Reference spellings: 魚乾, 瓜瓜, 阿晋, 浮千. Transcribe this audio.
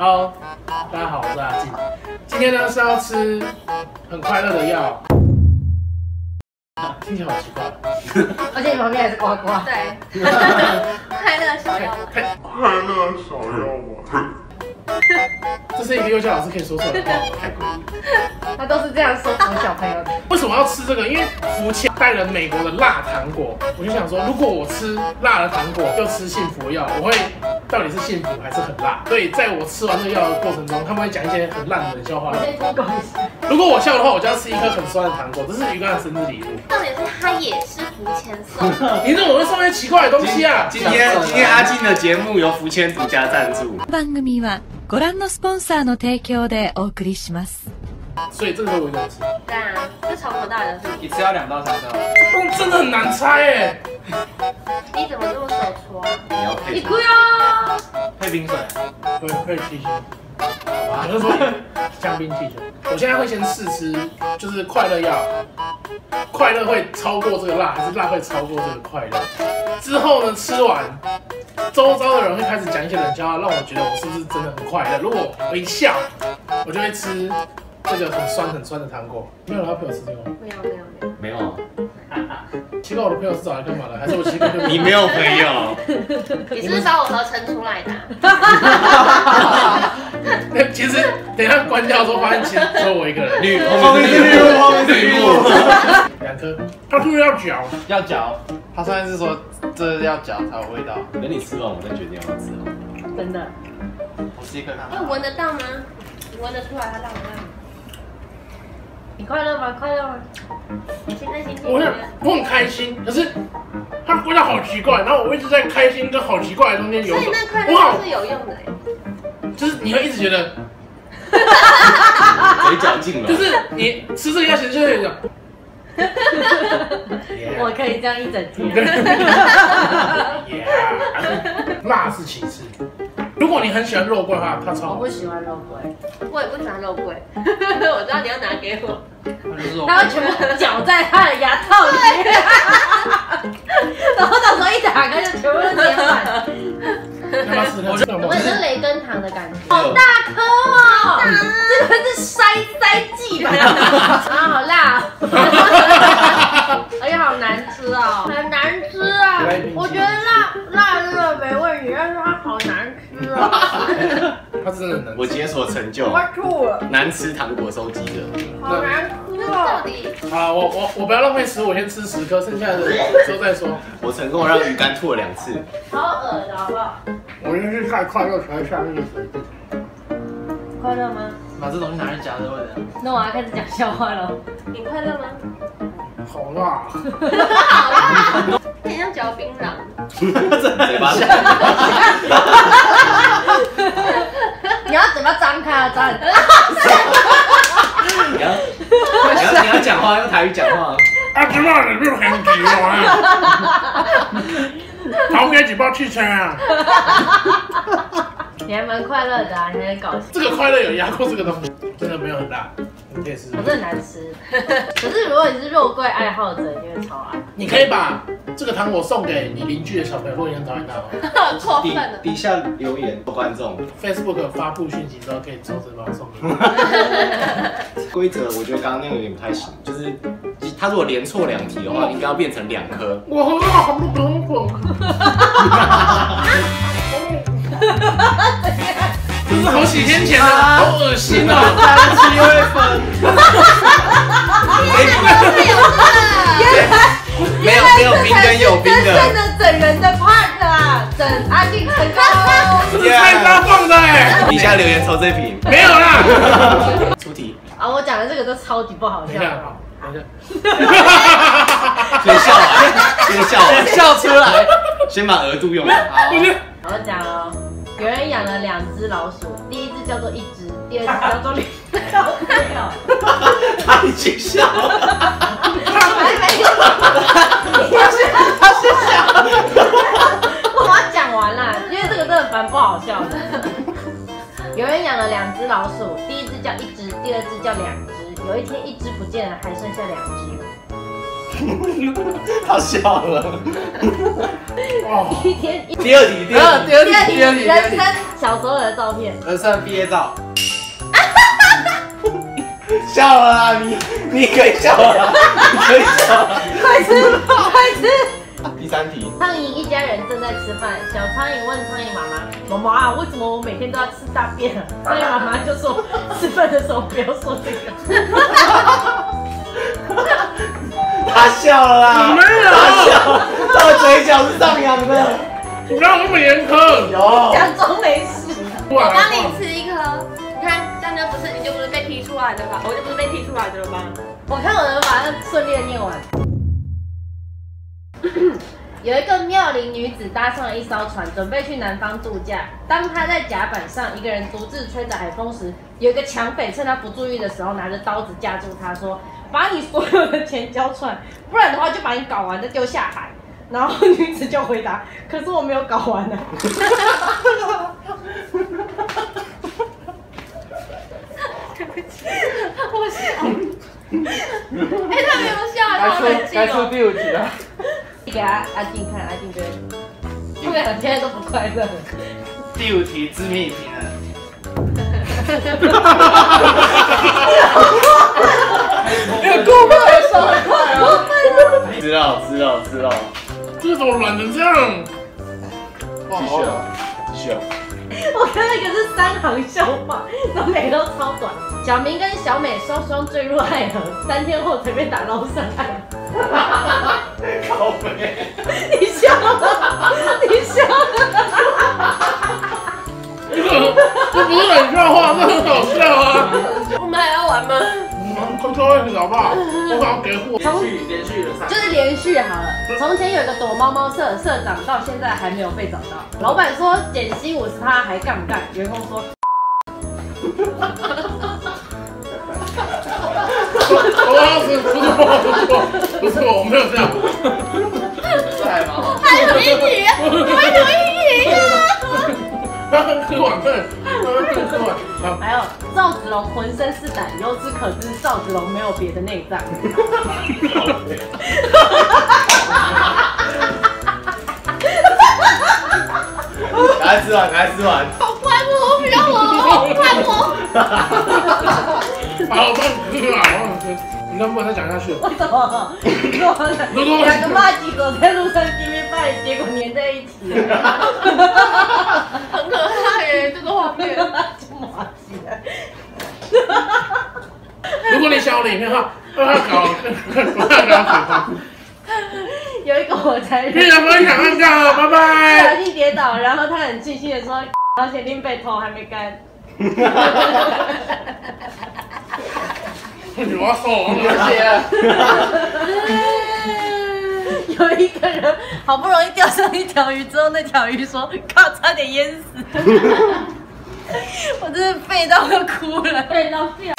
Hello， 大家好，我是阿纪。今天呢是要吃很快乐的药，听起来好奇怪。而且你旁边还是呱呱。对，快乐小药丸。快乐小药丸。这是一个幼教老师可以说出来的话，太诡异。他都是这样说服小朋友的。为什么要吃这个？因为福千带了美国的辣糖果，我就想说，如果我吃辣的糖果又吃幸福药，我会。 到底是幸福还是很辣？所以在我吃完这药的过程中，他们会讲一些很烂的冷笑话。如果我笑的话，我就要吃一颗很酸的糖果。这是鱼竿的生日礼物。重点是他也是福千送的。你怎么会送一些奇怪的东西啊？今天阿纪的节目由福千独家赞助。番組はご覧のスポンサーの提供でお送りします。所以这个我能吃。对啊，这从头到尾都是。你吃要2到3颗。哦，真的很难猜哎。你怎么这么手搓？你要配。你不要。 配冰水，对，配汽水，好吧，就是说香槟汽水。我现在会先试吃，就是快乐药，快乐会超过这个辣，还是辣会超过这个快乐？之后呢，吃完，周遭的人会开始讲一些冷笑话，让我觉得我是不是真的很快乐？如果我一笑，我就会吃这个很酸的糖果。没有人要陪我吃这个吗？没有。 奇怪，我的朋友是找来干嘛的？还是我奇怪？你没有朋友，你是不是把我合成出来的、啊？其实等一下关掉之后，发现其实只有我一个人。绿，2颗。他是不是要嚼？要嚼。他上次是说这要嚼才有味道。等你吃完，我再决定要不要吃哦。真的。我吃一颗看看。那闻得到吗？你闻得出来它辣不辣？ 你快乐吗？快乐吗？现在心情我很开心，可是它味道好奇怪，然后我一直在开心跟好奇怪的中间游走。所以那快乐是有用的、欸，就是你会一直觉得嘴角进了，就是你吃这个要先吃这个。我可以这样一整天。辣是其次。 如果你很喜欢肉桂的话，它超好吃。我不喜欢肉桂，我也不喜欢肉桂。我知道你要拿给我，它会全部搅在它的牙套里面，然后到时候一打开就全部都粘满。我是雷根糖的感觉，好大颗哦！这个是塞剂吧？啊，好辣！哎呀，好难吃哦，很难吃啊！我觉得辣这个没问题，但是它好难吃。 他真的很难，我解锁成就，我吐了，难吃糖果收集的，好难吃到底。好，我不要浪费食物，我先吃10颗，剩下的之后再说。我成功让鱼竿吐了2次，好恶心，好不好？我真是太快乐才会下那个水分。快乐吗？把这东西拿来夹着味的。那我要开始讲笑话了。你快乐吗？好辣，好辣，很像嚼槟榔。嘴巴。 你要嘴巴张开啊，张！你要讲话，用台语讲话。啊，知道你是很急啊！少给几包汽车啊！你还蛮快乐的啊，你还搞笑。这个快乐有压过这个东西，真的没有很大，你可以试。我真的难吃，可是如果你是肉桂爱好者，你会超爱。你可以把这个糖果送给你邻居的小朋友，如果你很讨厌他，很过分了。底下留言，观众 ，Facebook 发布讯息之后可以抽这包送给你。规则我觉得刚刚那个有点不太行，就是他如果连错2题的话，应该要变成2颗。我好像好不懂懂。 这是好几天前的，好恶心哦！7月份，没有冰跟有冰的，真的整人的 part 啊，整阿纪成功，这是太撒放的哎！底下留言抽这瓶，没有啦。出题啊！我讲的这个都超级不好笑，等一下，先笑完，笑出来，先把额度用完。我讲哦。 有人养了2只老鼠，第1只叫做1只，第2只叫做2只。他已经笑了，他是笑。我要讲完了，因为这个真的蛮不好笑的。有人养了2只老鼠，第1只叫1只，第2只叫2只。有一天1只不见了，还剩下2只。他笑了。一天。第二题，人生小时候的照片。人生毕业照。笑了啦，你可以笑了啦，你可以笑了。快吃。 第三题，苍蝇一家人正在吃饭，小苍蝇问苍蝇妈妈：“妈妈啊，为什么我每天都要吃大便？”苍蝇妈妈就说：“吃饭的时候不要说这个。”他笑了啦，没有，他笑，他的嘴角是上扬的。你让我们严苛，有假装没事。我帮你吃一颗，你看这样就不是被踢出来的吧？我就不是被踢出来的了吗？我看我能把它顺利的念完。 有一个妙龄女子搭上了一艘船，准备去南方度假。当她在甲板上一个人独自吹着海风时，有一个抢匪趁她不注意的时候，拿着刀子架住她，说：“把你所有的钱交出来，不然的话就把你搞完再丢下海。”然后女子就回答：“可是我没有搞完呢。”对不起，我笑。 哎，他没有笑，他很近哦。该出第五题了。你给阿静看，阿静哥，他们俩现在都不快乐。第五题致命题了。哈哈哈哈哈！没有过分了，笑太快了。知道。这怎么软成这样？哇，好冷，笑。 我看那个是三行笑话，然后每个都超短。小明跟小美双双坠入爱河，3天后才被打捞上岸。好美！你笑了，你笑了。这不是冷笑话，这很搞笑啊。我们还要玩吗？快最后一题好不好？我想要给货。连续了3，就是连续好了。从前有一个躲猫猫社社长，到现在还没有被找到。老板说减薪50%还干不干？员工说，不是我没有这样。在吗？还有一题，还有一题啊！ 喝碗饭，喝碗。还有赵子龙浑身是胆，由此可知赵子龙没有别的内脏。来吃碗。好快活，不要我，好快活。好棒，吃啊，好好吃。你能不能再讲下去？为什么？两个骂几狗在路上见面拜，结果粘在一起了。 很可爱耶，这个画面，这么滑稽。如果你想我的影片哈，不要搞。有一个我才非常分享按赞哦，拜拜。不小心跌倒，然后他很庆幸的说，而且拎被头还没干。你我手流血。 有一个人好不容易钓上一条鱼之后，那条鱼说：“靠，差点淹死！”我真的背到要哭了，背到掉。